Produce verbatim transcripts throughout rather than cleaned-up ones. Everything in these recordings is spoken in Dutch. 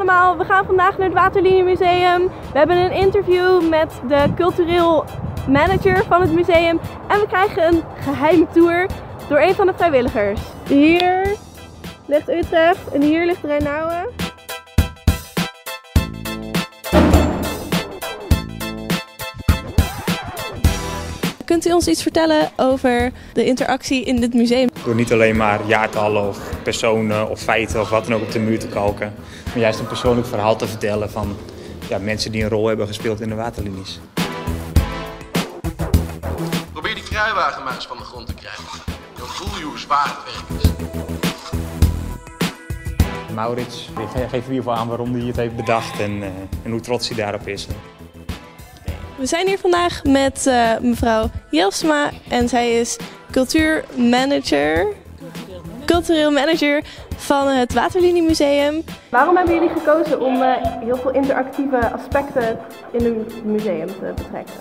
allemaal, we gaan vandaag naar het Waterliniemuseum. We hebben een interview met de cultureel manager van het museum. En we krijgen een geheime tour door een van de vrijwilligers. Hier ligt Utrecht en hier ligt Rijnauwen. Kunt u ons iets vertellen over de interactie in dit museum? Door niet alleen maar jaartallen of personen of feiten of wat dan ook op de muur te kalken, maar juist een persoonlijk verhaal te vertellen van ja, mensen die een rol hebben gespeeld in de waterlinies. Probeer die kruiwagen maar eens van de grond te krijgen. Dan voel je hoe zwaar het werk is. Maurits geeft in ieder geval aan waarom hij het heeft bedacht en, uh, en hoe trots hij daarop is. We zijn hier vandaag met uh, mevrouw Jelsma en zij is cultuurmanager, cultureel manager van het Waterliniemuseum. Waarom hebben jullie gekozen om uh, heel veel interactieve aspecten in het museum te betrekken?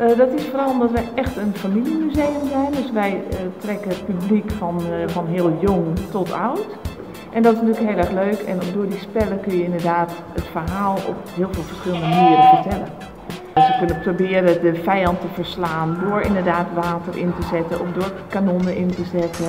Uh, dat is vooral omdat wij echt een familiemuseum zijn, dus wij uh, trekken het publiek van, uh, van heel jong tot oud. En dat is natuurlijk heel erg leuk en door die spellen kun je inderdaad het verhaal op heel veel verschillende manieren vertellen. Ze kunnen proberen de vijand te verslaan door inderdaad water in te zetten of door kanonnen in te zetten.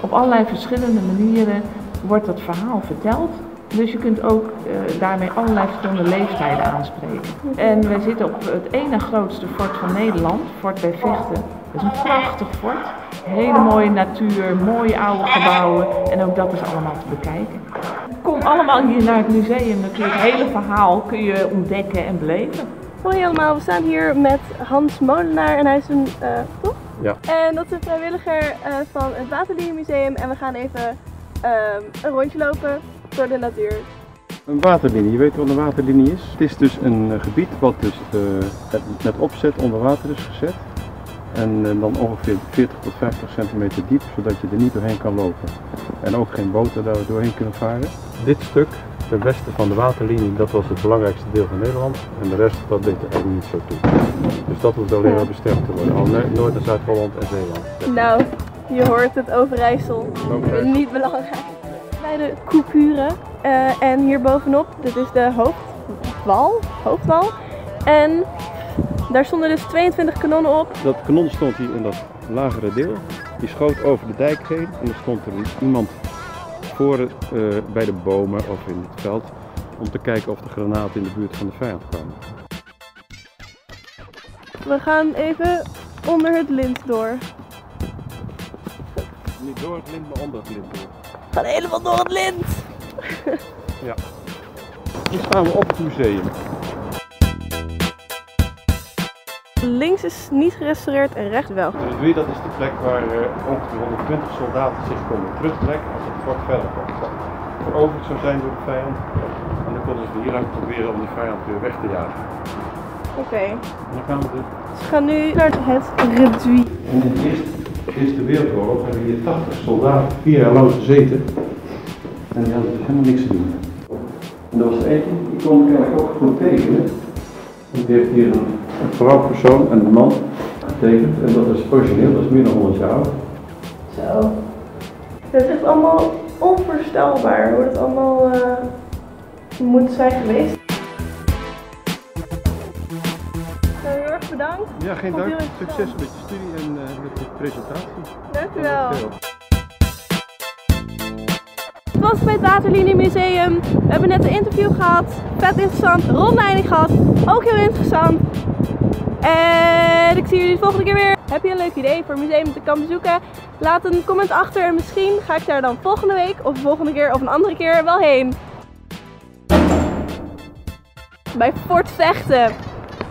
Op allerlei verschillende manieren wordt dat verhaal verteld. Dus je kunt ook uh, daarmee allerlei verschillende leeftijden aanspreken. En wij zitten op het ene grootste fort van Nederland, Fort bij Vechten. Dat is een prachtig fort. Hele mooie natuur, mooie oude gebouwen en ook dat is allemaal te bekijken. Kom allemaal hier naar het museum, natuurlijk het hele verhaal kun je ontdekken en beleven. Hoi allemaal, we staan hier met Hans Molenaar en hij is een uh, toch? Ja. En dat is een vrijwilliger uh, van het Waterliniemuseum en we gaan even uh, een rondje lopen door de natuur. Een waterlinie, je weet wat een waterlinie is. Het is dus een uh, gebied wat dus uh, met opzet onder water is gezet. En uh, dan ongeveer veertig tot vijftig centimeter diep, zodat je er niet doorheen kan lopen. En ook geen boten daar doorheen kunnen varen. Dit stuk ten westen van de waterlinie, dat was het belangrijkste deel van Nederland en de rest, dat deed er eigenlijk niet zo toe. Dus dat hoeft alleen maar bestemd te worden, al Noord- en Zuid-Holland en Zeeland. Nou, je hoort het, Overijssel, Overijssel. Niet belangrijk. Bij de coupuren uh, en hier bovenop, dit is de hoofdwal, hoofdwal en daar stonden dus tweeëntwintig kanonnen op. Dat kanon stond hier in dat lagere deel, die schoot over de dijk heen en er stond er iemand voor, uh, bij de bomen of in het veld om te kijken of de granaten in de buurt van de vijand kwamen. We gaan even onder het lint door. Niet door het lint, maar onder het lint door. We gaan helemaal door het lint! Ja. Nu staan we op het museum. Links is niet gerestaureerd en rechts wel. Reduit, dat is de plek waar uh, ongeveer honderdtwintig soldaten zich konden terugtrekken als het fort verder kwam. Veroverd zou zijn door de vijand. En dan konden ze hieruit proberen om de vijand weer weg te jagen. Oké. Okay. Dan gaan we dus. Dus we gaan nu naar het Reduit. In de Eerste, eerste Wereldoorlog hebben hier tachtig soldaten vier jaar lang gezeten. En die hadden dus helemaal niks te doen. En dat was de eentje, die kon ik eigenlijk ook goed tekenen. Die heeft hier een Een vrouwpersoon en een man getekend en dat is origineel, dat is meer dan honderd jaar oud. Zo. Het is echt allemaal onvoorstelbaar hoe het allemaal uh, moet zijn geweest. Nou, heel erg bedankt. Ja, geen dank. Succes met je studie en uh, met je presentatie. Dank u wel. Het was bij het Waterliniemuseum. We hebben net een interview gehad. Vet interessant. Rondleiding gehad. Ook heel interessant. En ik zie jullie de volgende keer weer. Heb je een leuk idee voor een museum dat ik kan bezoeken? Laat een comment achter en misschien ga ik daar dan volgende week of de volgende keer of een andere keer wel heen. Bij Fort Vechten.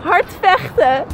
Hard vechten.